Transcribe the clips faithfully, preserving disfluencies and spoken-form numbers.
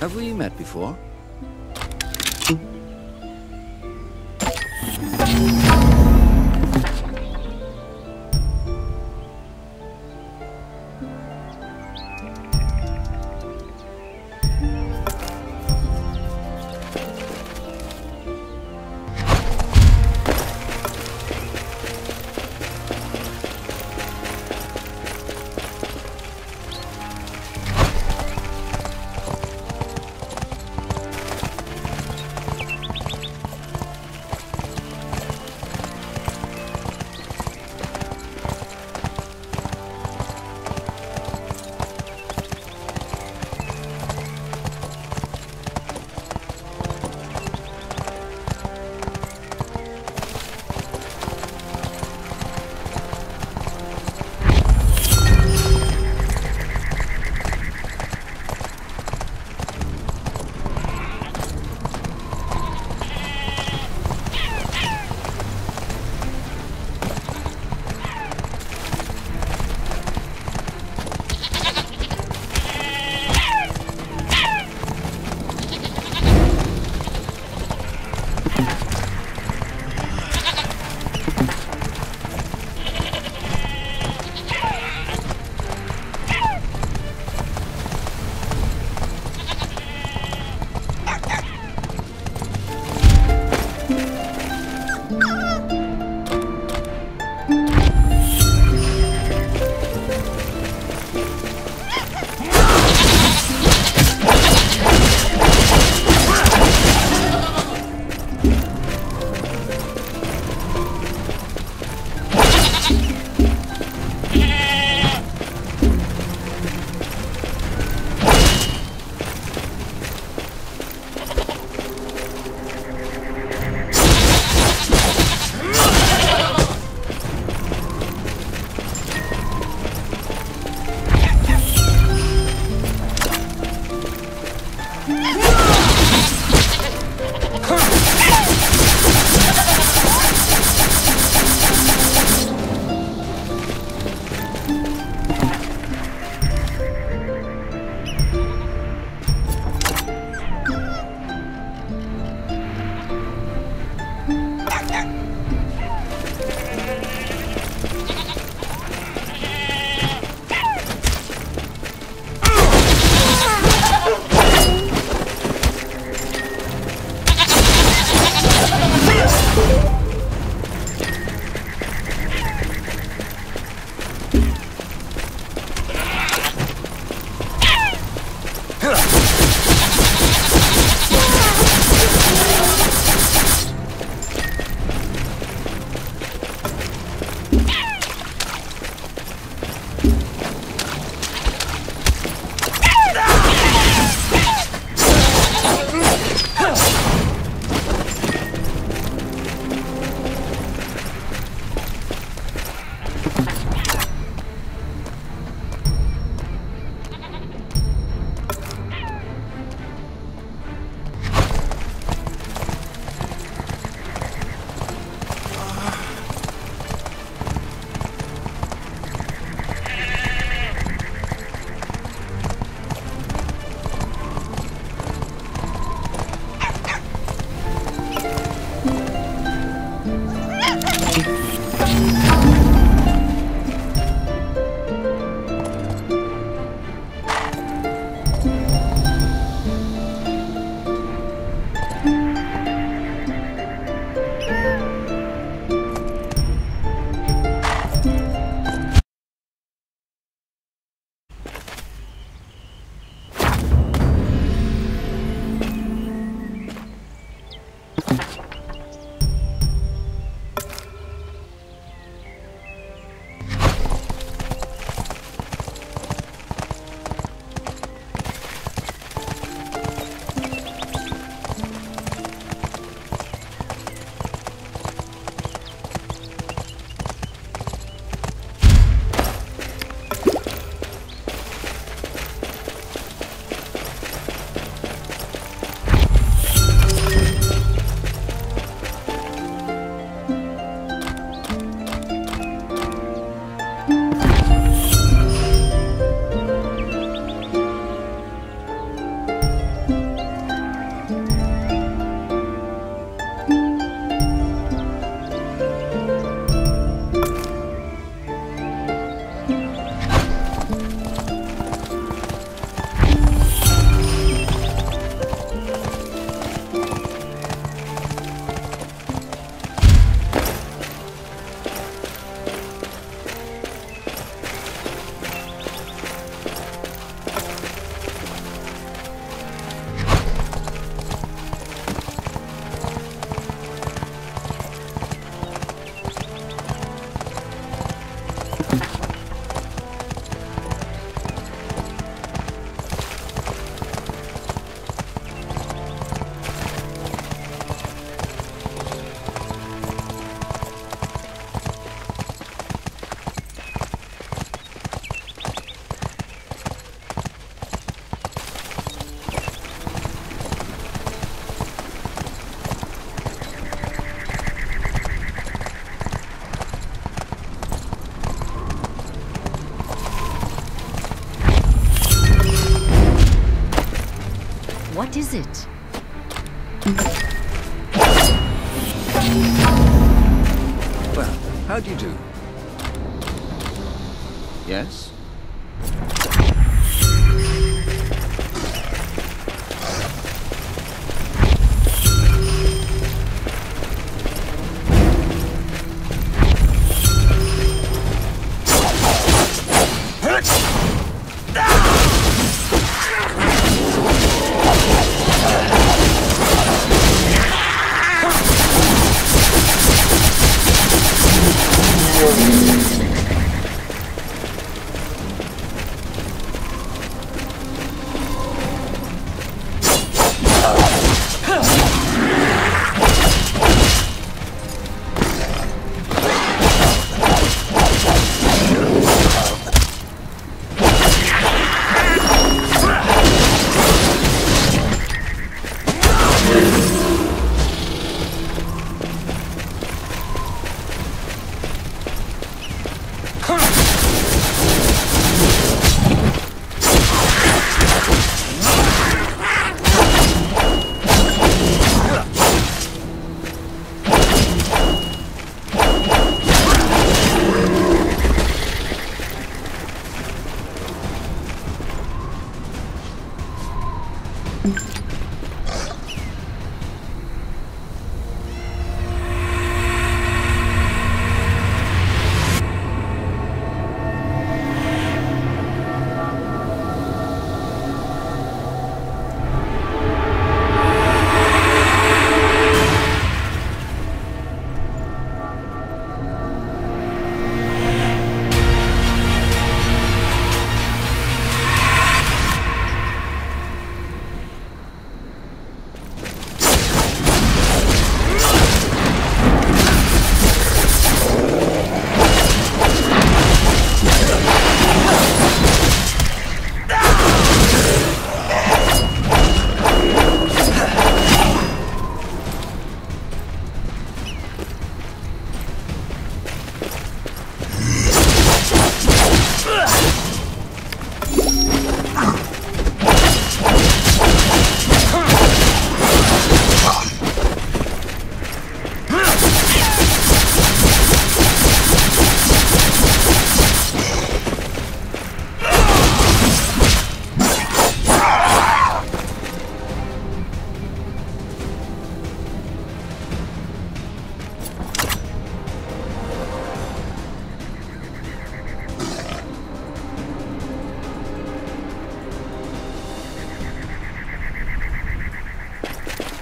Have we met before? is it? Well, how do you do? Yes?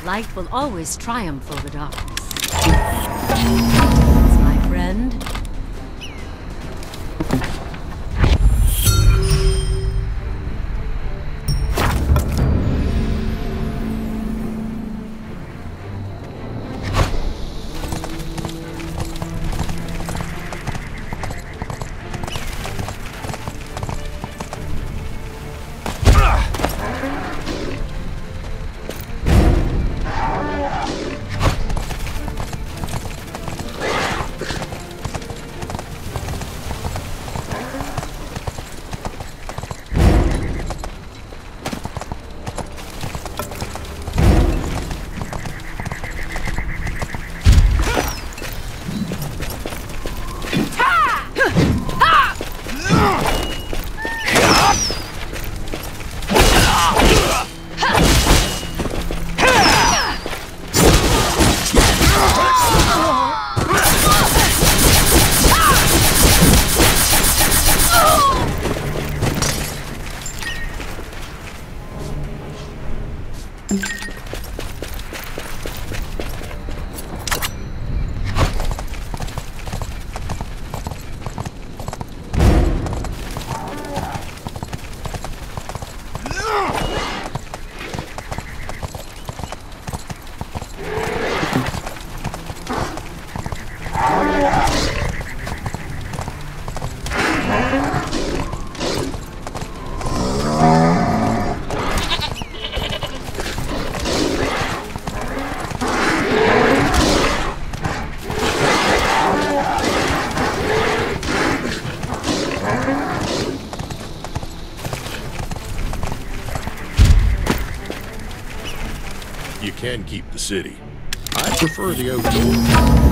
Light will always triumph over darkness. It's my friend. You can keep the city. I prefer the old door.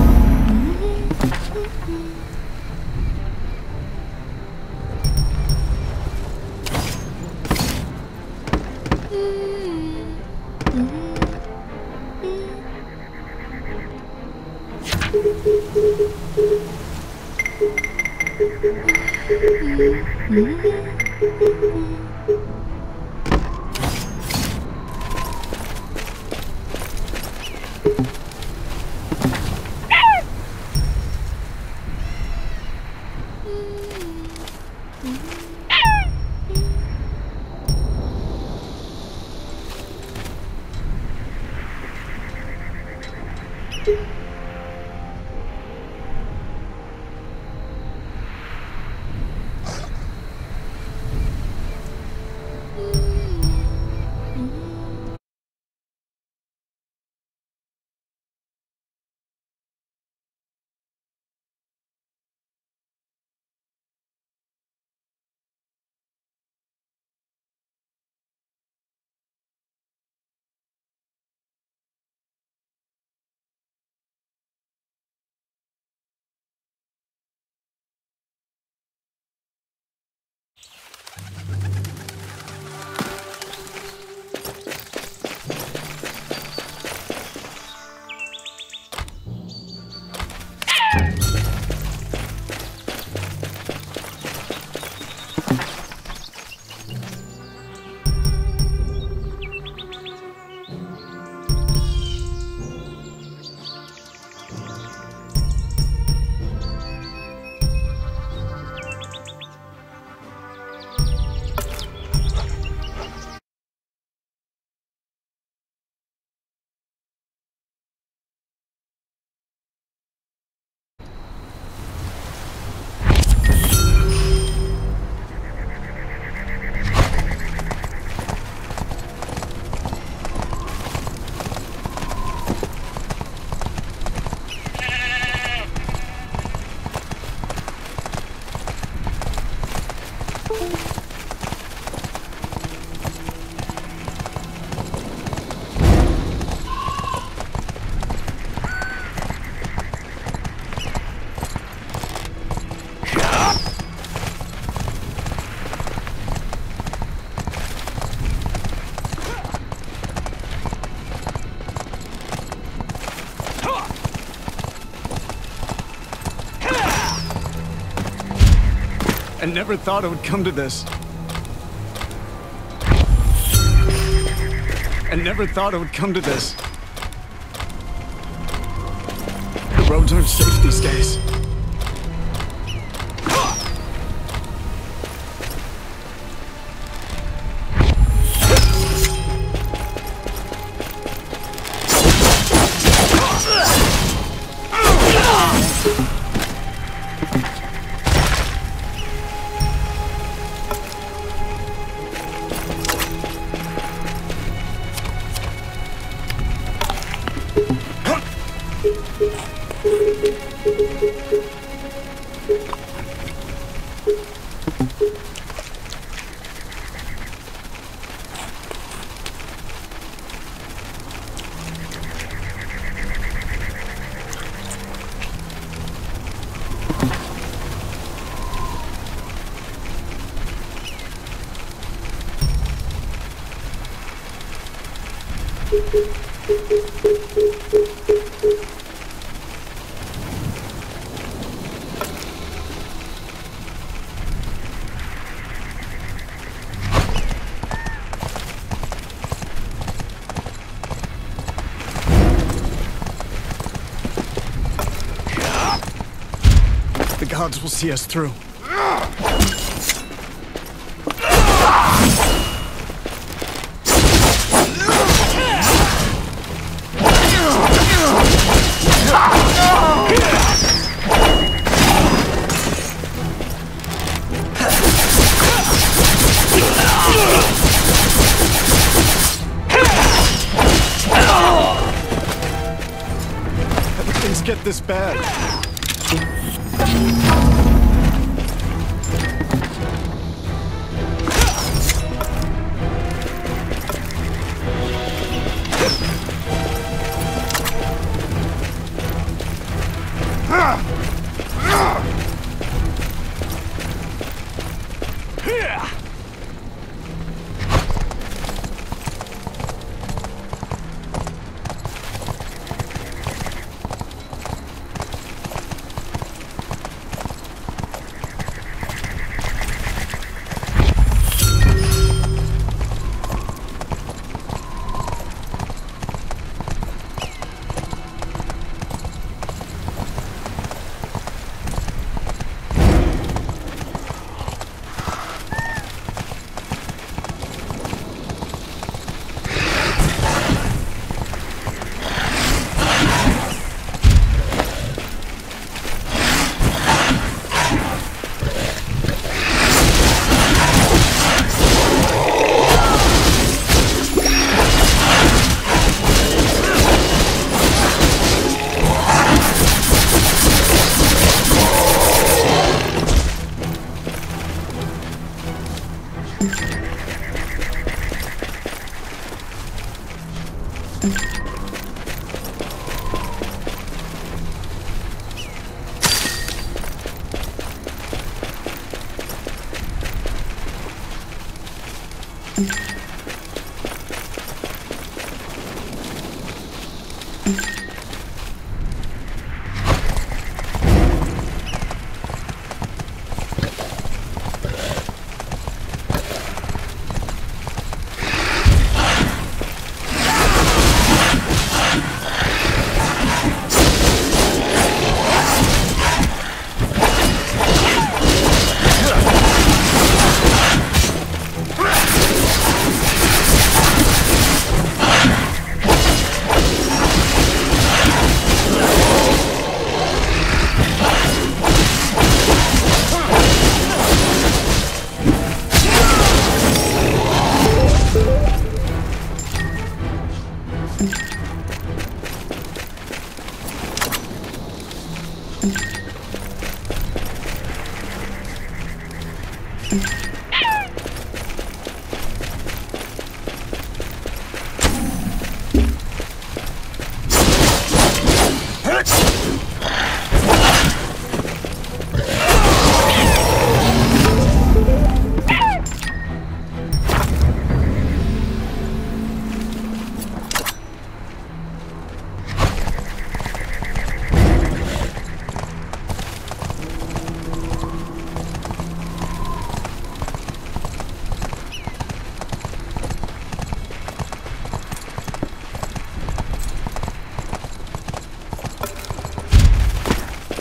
I never thought it would come to this. I never thought it would come to this. The roads aren't safe these days. The gods will see us through. How did things get this bad?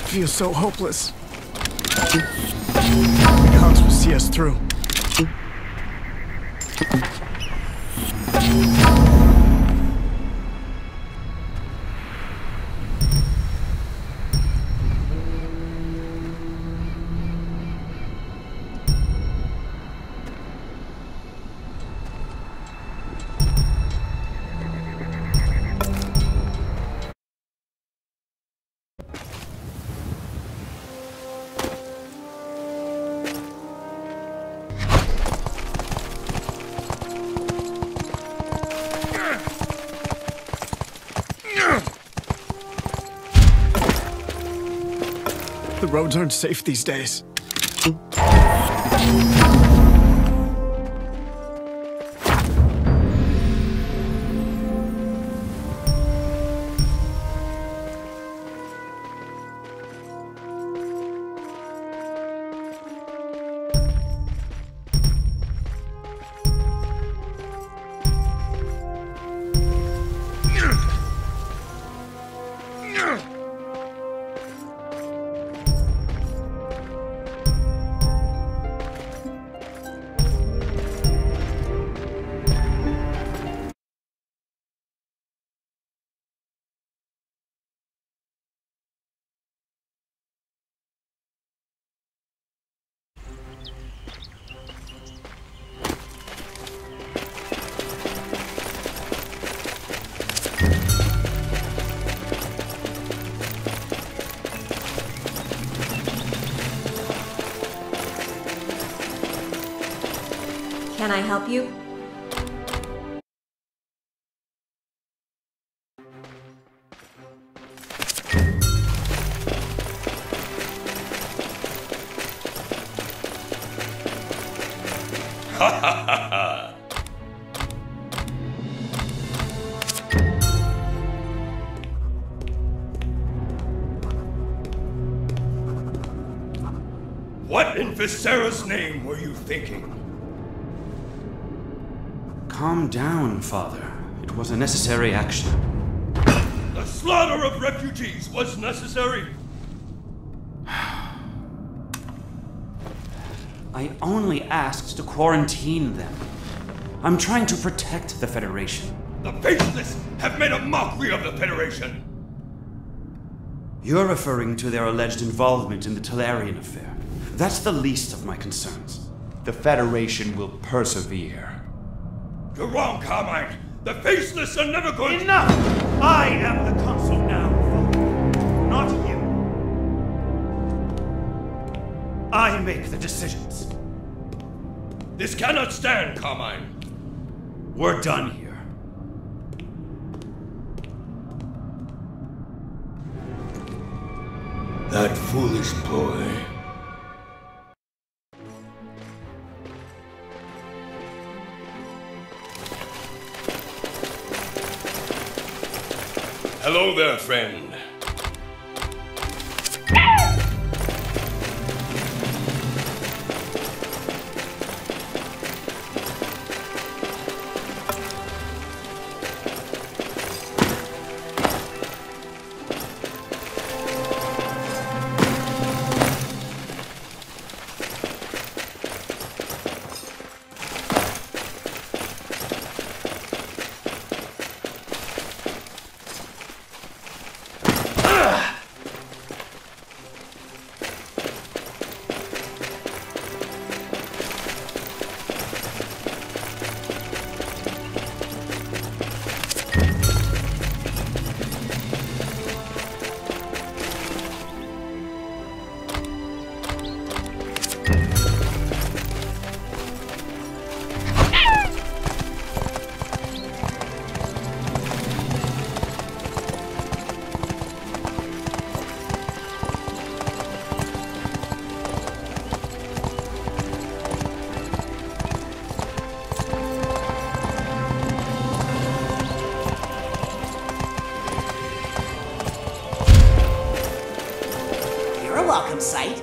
He is so hopeless. The Hawks will see us through. The roads aren't safe these days. Can I help you? What in Viserys' name were you thinking? Calm down, Father. It was a necessary action. The slaughter of refugees was necessary. I only asked to quarantine them. I'm trying to protect the Federation. The Faceless have made a mockery of the Federation. You're referring to their alleged involvement in the Talarian affair. That's the least of my concerns. The Federation will persevere. You're wrong, Carmine! The Faceless are never going- Enough! I am the Consul now, Father. Not you. I make the decisions. This cannot stand, Carmine. We're done here. That foolish boy. Hello there, friend. Sight.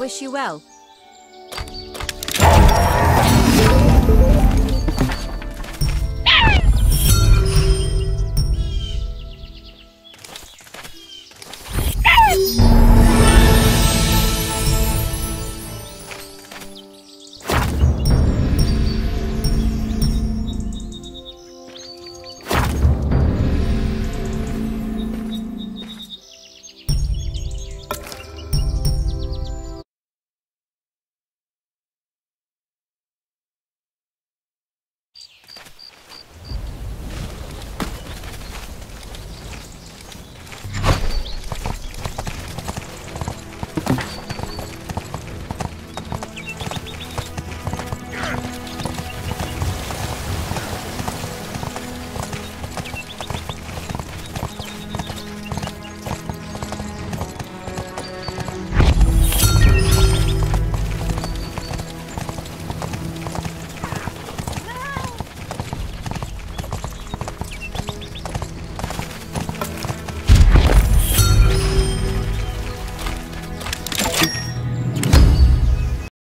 wish you well.